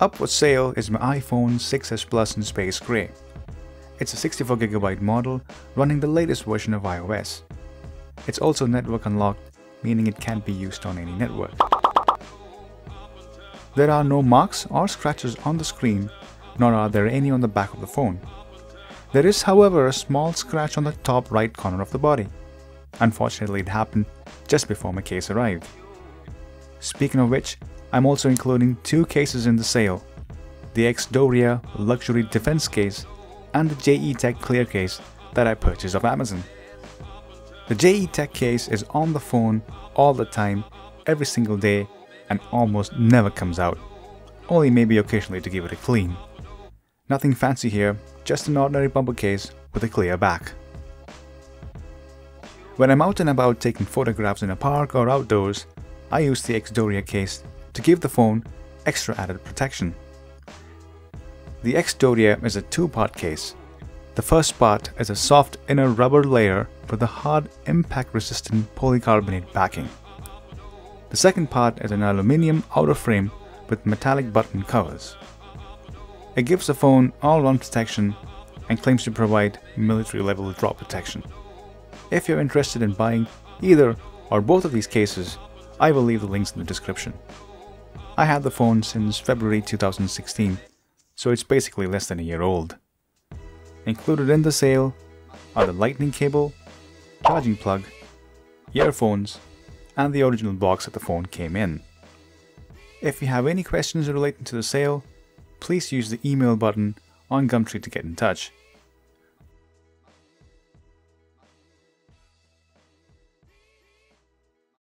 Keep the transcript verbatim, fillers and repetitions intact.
Up for sale is my iPhone six S Plus in Space Gray. It's a sixty-four gigabyte model running the latest version of iOS. It's also network unlocked, meaning it can't be used on any network. There are no marks or scratches on the screen, nor are there any on the back of the phone. There is, however, a small scratch on the top right corner of the body. Unfortunately, it happened just before my case arrived. Speaking of which, I'm also including two cases in the sale, the X-Doria Luxury Defense Case and the JETech Clear Case that I purchased off Amazon. The JETech case is on the phone all the time, every single day, and almost never comes out, only maybe occasionally to give it a clean. Nothing fancy here, just an ordinary bumper case with a clear back. When I'm out and about taking photographs in a park or outdoors, I use the X-Doria case to give the phone extra added protection. The X-Doria is a two-part case. The first part is a soft inner rubber layer with a hard impact-resistant polycarbonate backing. The second part is an aluminium outer frame with metallic button covers. It gives the phone all-round protection and claims to provide military-level drop protection. If you're interested in buying either or both of these cases, I will leave the links in the description. I had the phone since February two thousand sixteen, so it's basically less than a year old. Included in the sale are the lightning cable, charging plug, earphones, and the original box that the phone came in. If you have any questions relating to the sale, please use the email button on Gumtree to get in touch.